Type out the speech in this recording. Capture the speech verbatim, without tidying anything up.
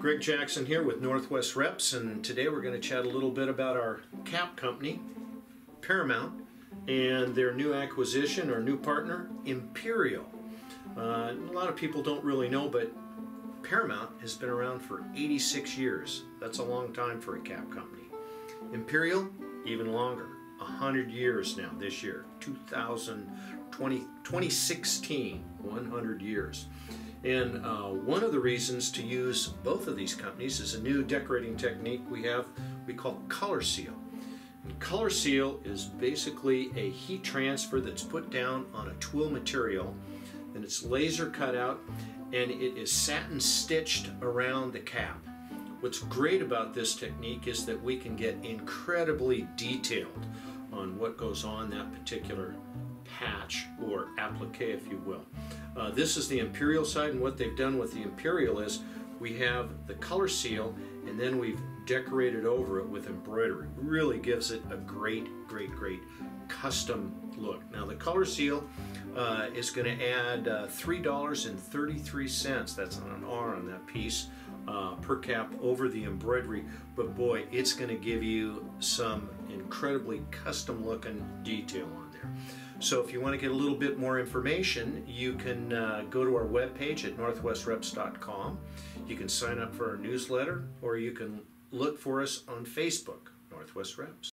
Greg Jackson here with Northwest Reps, and today we're going to chat a little bit about our cap company, Paramount, and their new acquisition or new partner, Imperial. Uh, a lot of people don't really know, but Paramount has been around for eighty-six years. That's a long time for a cap company. Imperial, even longer, one hundred years now this year, two thousand twenty, twenty sixteen, one hundred years. And uh, one of the reasons to use both of these companies is a new decorating technique we have we call ColorSeal. And ColorSeal is basically a heat transfer that's put down on a twill material, and it's laser cut out, and it is satin stitched around the cap. What's great about this technique is that we can get incredibly detailed on what goes on that particular patch or applique, if you will. Uh, this is the Imperial side, and what they've done with the Imperial is we have the ColorSeal, and then we've decorated over it with embroidery. It really gives it a great, great, great custom look. Now the ColorSeal uh, is going to add uh, three dollars and thirty-three cents, that's on an R on that piece, uh, per cap over the embroidery, but boy, it's going to give you some incredibly custom looking detail on there. So if you want to get a little bit more information, you can uh, go to our webpage at northwest reps dot com. You can sign up for our newsletter, or you can look for us on Facebook, Northwest Reps.